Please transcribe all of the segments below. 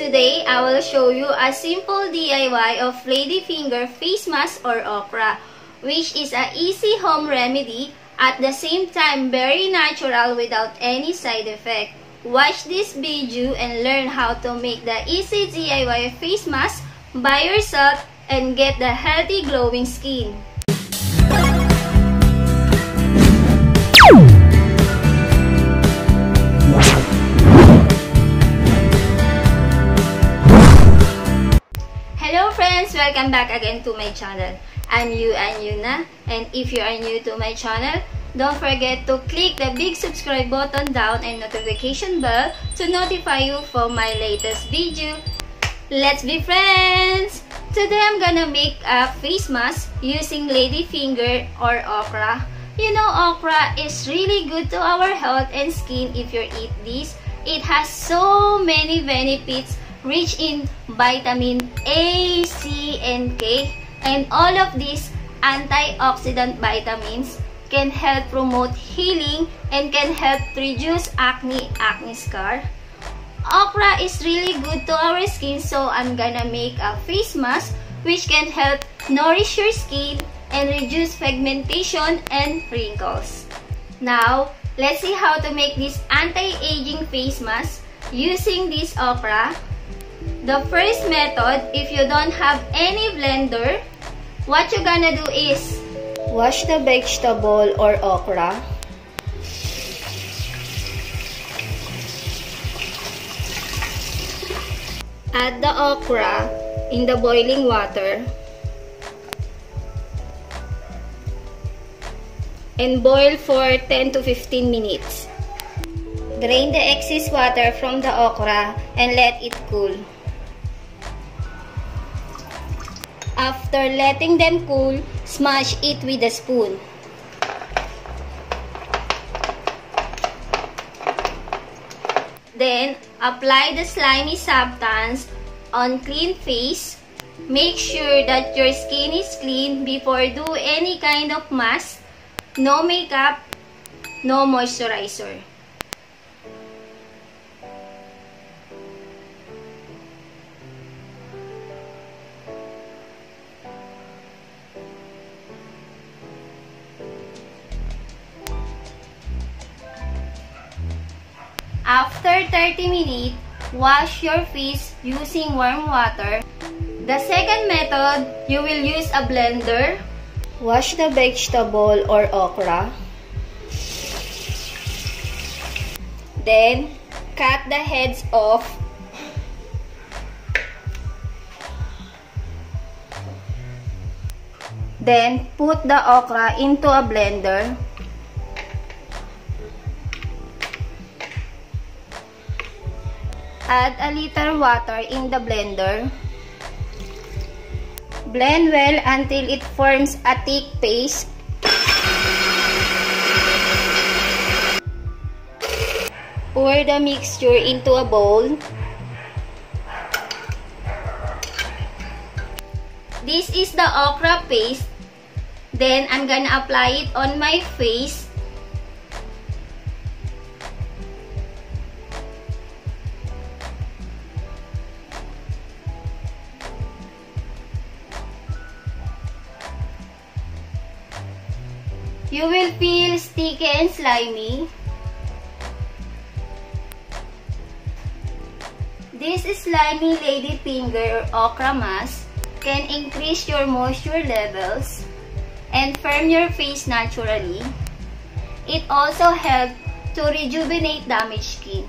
Today, I will show you a simple DIY of ladyfinger face mask or okra, which is an easy home remedy, at the same time very natural without any side effect. Watch this video and learn how to make the easy DIY face mask by yourself and get the healthy glowing skin. Hello friends! Welcome back again to my channel. I'm Euanne Hyuna, and if you are new to my channel, don't forget to click the big subscribe button down and notification bell to notify you for my latest video. Let's be friends! Today I'm gonna make a face mask using ladyfinger or okra. You know, okra is really good to our health and skin if you eat this. It has so many benefits, rich in vitamin A, C, and K. And all of these antioxidant vitamins can help promote healing and can help reduce acne scar. Okra is really good to our skin, so I'm gonna make a face mask which can help nourish your skin and reduce pigmentation and wrinkles. Now, let's see how to make this anti-aging face mask using this okra. The first method, if you don't have any blender, what you're gonna do is wash the vegetable or okra. Add the okra in the boiling water and boil for 10 to 15 minutes. Drain the excess water from the okra and let it cool. After letting them cool, smash it with a spoon. Then, apply the slimy substance on clean face. Make sure that your skin is clean before do any kind of mask. No makeup, no moisturizer. After 30 minutes, wash your face using warm water. The second method, you will use a blender. Wash the vegetable or okra. Then, cut the heads off. Then, put the okra into a blender. Add a little water in the blender. Blend well until it forms a thick paste. Pour the mixture into a bowl. This is the okra paste. Then I'm gonna apply it on my face. You will feel sticky and slimy. This slimy ladyfinger okra mask can increase your moisture levels and firm your face naturally. It also helps to rejuvenate damaged skin.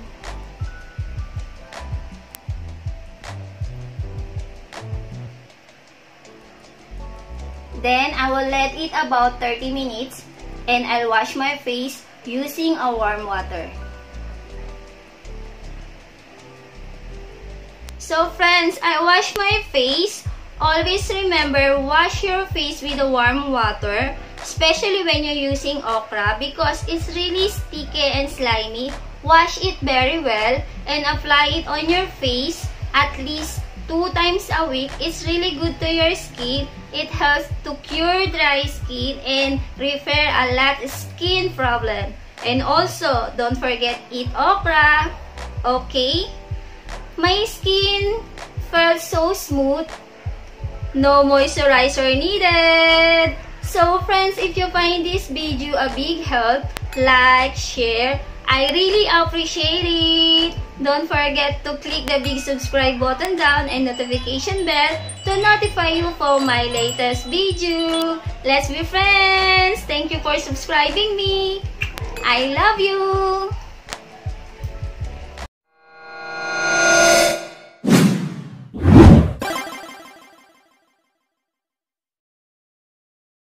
Then, I will let it about 30 minutes. And I'll wash my face using a warm water. So friends, I wash my face. Always remember, wash your face with the warm water, especially when you're using okra, because it's really sticky and slimy. Wash it very well and apply it on your face at least 2 times a week. It's really good to your skin. It helps to cure dry skin and repair a lot of skin problem. And also, don't forget, eat okra. Okay? My skin felt so smooth. No moisturizer needed. So friends, if you find this video a big help, like, share. I really appreciate it. Don't forget to click the big subscribe button down and notification bell to notify you for my latest video. Let's be friends. Thank you for subscribing me. I love you.